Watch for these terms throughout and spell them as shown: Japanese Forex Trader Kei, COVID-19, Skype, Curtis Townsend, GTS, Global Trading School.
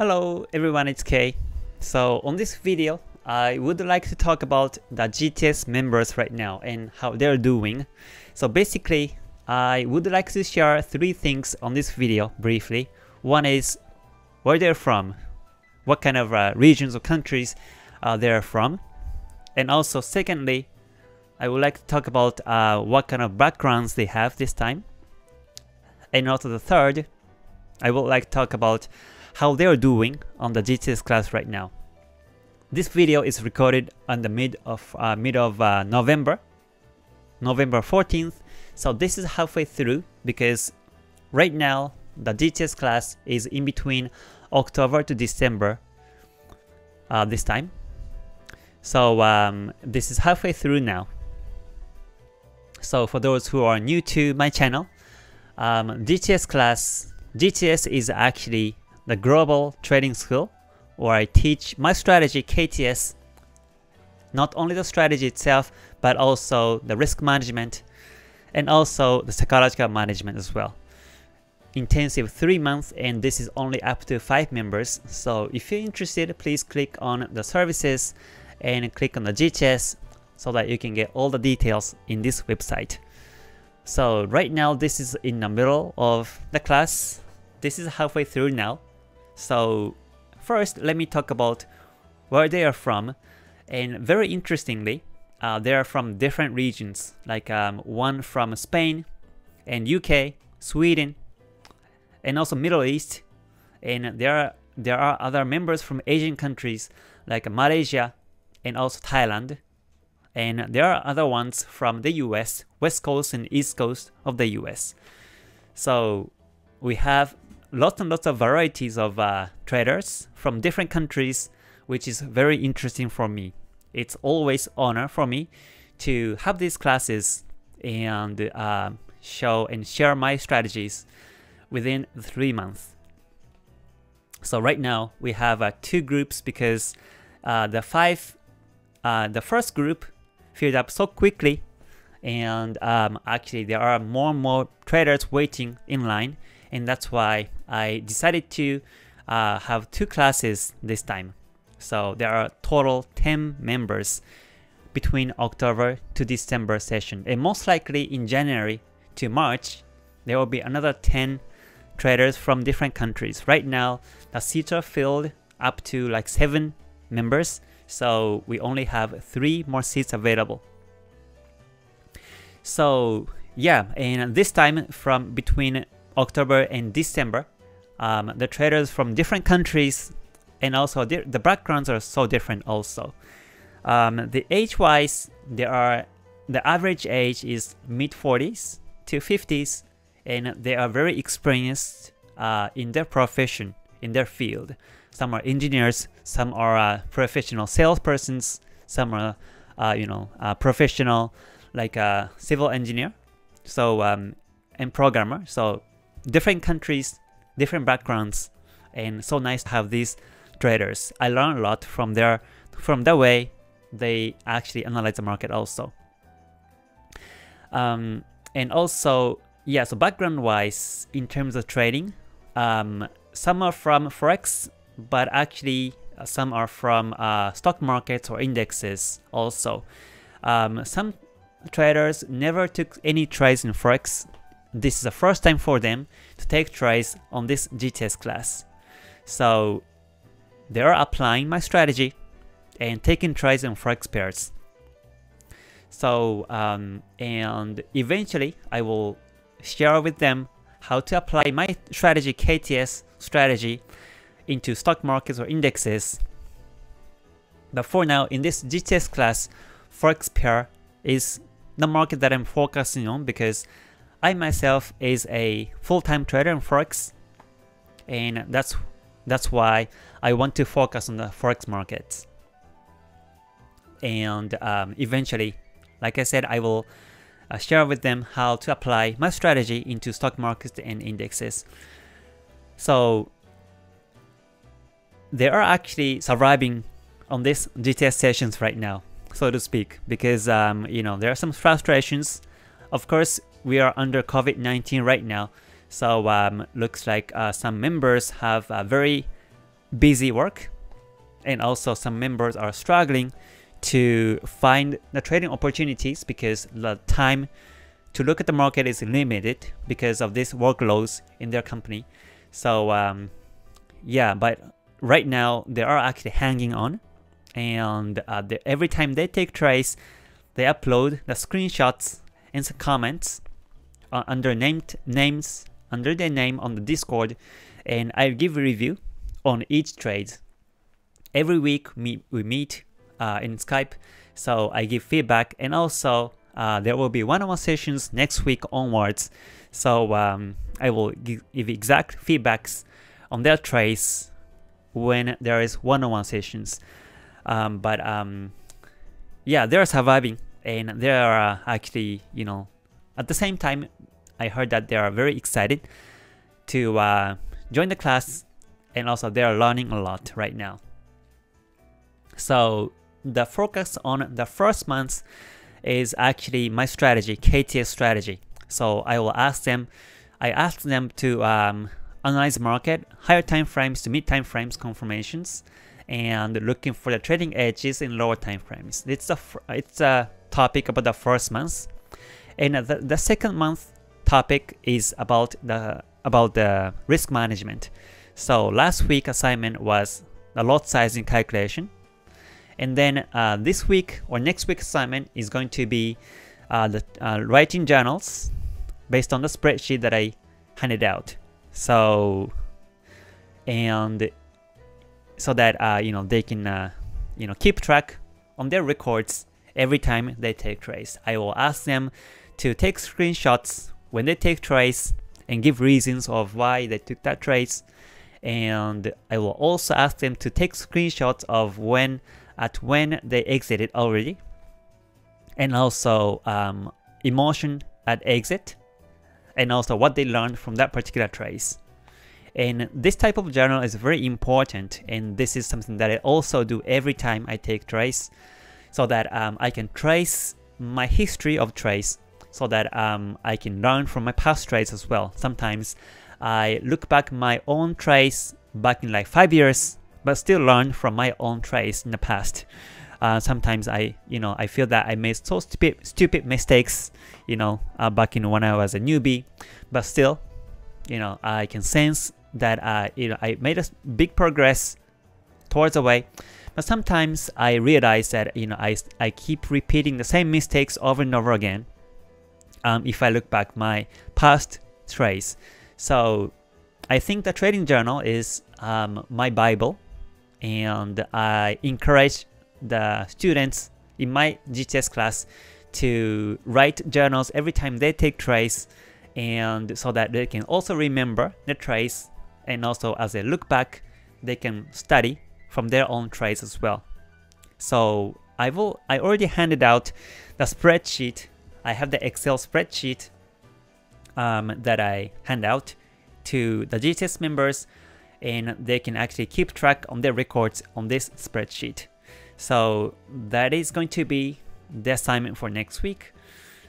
Hello everyone, it's Kei. So on this video, I would like to talk about the GTS members right now and how they're doing. So basically, I would like to share three things on this video briefly. One is where they're from, what kind of regions or countries they're from, and also secondly, I would like to talk about what kind of backgrounds they have this time, and also the third, I would like to talk about how they are doing on the GTS class right now. This video is recorded on the mid of November 14th, so this is halfway through because right now the GTS class is in between October to December this time. So this is halfway through now. So for those who are new to my channel, GTS is actually the Global Trading School, where I teach my strategy KTS, not only the strategy itself, but also the risk management and also the psychological management as well. Intensive 3 months, and this is only up to 5 members. So if you're interested, please click on the services and click on the GTS so that you can get all the details in this website. So right now this is in the middle of the class. This is halfway through now. So first, let me talk about where they are from, and very interestingly, they are from different regions, like one from Spain and UK, Sweden, and also Middle East, and there are other members from Asian countries like Malaysia and also Thailand, and there are other ones from the US, West Coast and East Coast of the US. So we have lots and lots of varieties of traders from different countries, which is very interesting for me. It's always an honor for me to have these classes and show and share my strategies within 3 months. So right now we have 2 groups because the first group filled up so quickly, and actually there are more and more traders waiting in line, and that's why I decided to have 2 classes this time. So there are total 10 members between October to December session, and most likely in January to March there will be another 10 traders from different countries. Right now the seats are filled up to like 7 members, so we only have 3 more seats available. So yeah, and this time from between October and December, the traders from different countries, and also the backgrounds are so different also. The age-wise, the average age is mid-40s to 50s, and they are very experienced in their profession, in their field. Some are engineers, some are professional salespersons, some are professional like a civil engineer, so and programmer. So different countries, different backgrounds, and so nice to have these traders. I learn a lot from the way they actually analyze the market also. And also, yeah, so background wise in terms of trading, some are from forex, but actually some are from stock markets or indexes also. Some traders never took any trades in forex. This is the first time for them to take trades on this GTS class. So they are applying my strategy and taking trades on forex pairs. So and eventually I will share with them how to apply my strategy KTS strategy into stock markets or indexes. But for now, in this GTS class, forex pair is the market that I'm focusing on, because I myself is a full-time trader in forex, and that's why I want to focus on the forex markets. And eventually, like I said, I will share with them how to apply my strategy into stock markets and indexes. So they are actually surviving on this GTS sessions right now, so to speak, because there are some frustrations. Of course, we are under COVID-19 right now, so looks like some members have very busy work, and also some members are struggling to find the trading opportunities because the time to look at the market is limited because of these workloads in their company. So yeah, but right now they are actually hanging on, and every time they take trades, they upload the screenshots and some comments under names under their name on the Discord, and I give a review on each trade. Every week we meet in Skype, so I give feedback, and also there will be one-on-one sessions next week onwards. So I will give exact feedbacks on their trades when there is one-on-one sessions. Yeah, they are surviving, and they are actually, you know, at the same time, I heard that they are very excited to join the class, and also they are learning a lot right now. So the focus on the first month is actually my strategy, KTS strategy. So I asked them to analyze market, higher time frames to mid time frames confirmations, and looking for the trading edges in lower time frames. It's a topic about the first month, and the second month topic is about the risk management. So last week assignment was the lot sizing calculation. And then this week or next week assignment is going to be writing journals based on the spreadsheet that I handed out. So, and so that you know, they can you know, keep track on their records every time they take trades. I will ask them to take screenshots when they take trades and give reasons of why they took that trades. And I will also ask them to take screenshots of when they exited already, and also emotion at exit, and also what they learned from that particular trace. And this type of journal is very important, and this is something that I also do every time I take trace, so that I can trace my history of trace, so that I can learn from my past trades as well. Sometimes I look back my own trace back in like 5 years, but still learn from my own trades in the past. Sometimes I feel that I made so stupid mistakes, you know, back in when I was a newbie. But still, you know, I can sense that you know, I made a big progress towards the way. But sometimes I realize that, you know, I keep repeating the same mistakes over and over again. If I look back my past trades, so I think the trading journal is my Bible. And I encourage the students in my GTS class to write journals every time they take trades, and so that they can also remember the trades, and also as they look back, they can study from their own trades as well. So I already handed out the spreadsheet. I have the Excel spreadsheet that I hand out to the GTS members, and they can actually keep track on their records on this spreadsheet. So that is going to be the assignment for next week.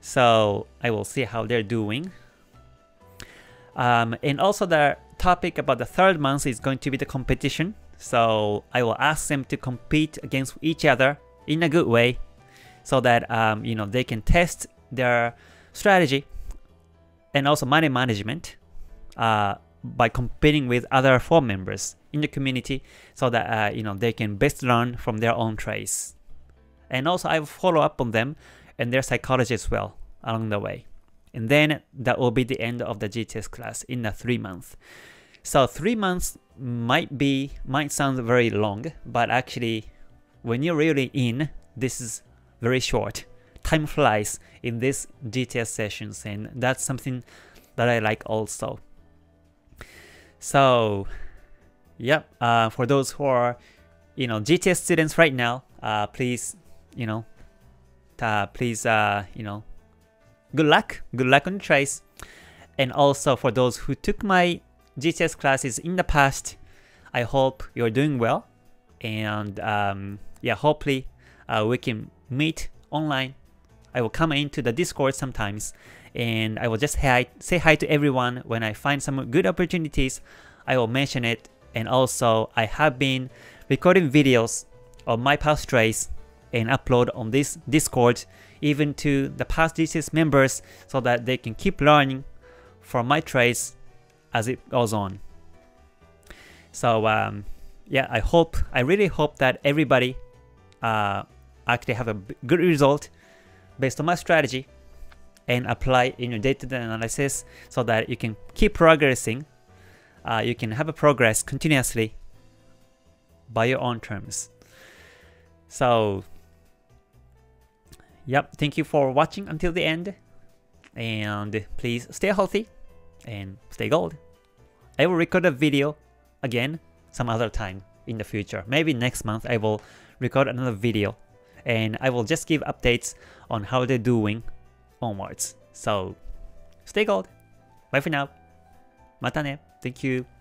So I will see how they're doing. And also the topic about the third month is going to be the competition. So I will ask them to compete against each other in a good way, so that you know, they can test their strategy and also money management by competing with other forum members in the community, so that you know, they can best learn from their own trades. And also I will follow up on them and their psychology as well along the way. And then that will be the end of the GTS class in the 3 months. So 3 months might sound very long, but actually when you're really in, this is very short. Time flies in these GTS sessions, and that's something that I like also. So, yeah, for those who are, you know, GTS students right now, please, good luck on the trades. And also for those who took my GTS classes in the past, I hope you're doing well, and yeah, hopefully we can meet online. I will come into the Discord sometimes, and I will just say hi to everyone. When I find some good opportunities, I will mention it, And also I have been recording videos of my past trades and upload on this Discord even to the past DTS members so that they can keep learning from my trades as it goes on. So yeah, I really hope that everybody actually have a good result based on my strategy and apply in your day-to-day analysis so that you can keep progressing. You can have a progress continuously by your own terms. So yep, thank you for watching until the end, and please stay healthy and stay gold. I will record a video again some other time in the future. Maybe next month I will record another video and I will just give updates on how they're doing onwards. So stay gold. Bye for now. Mata ne. Thank you.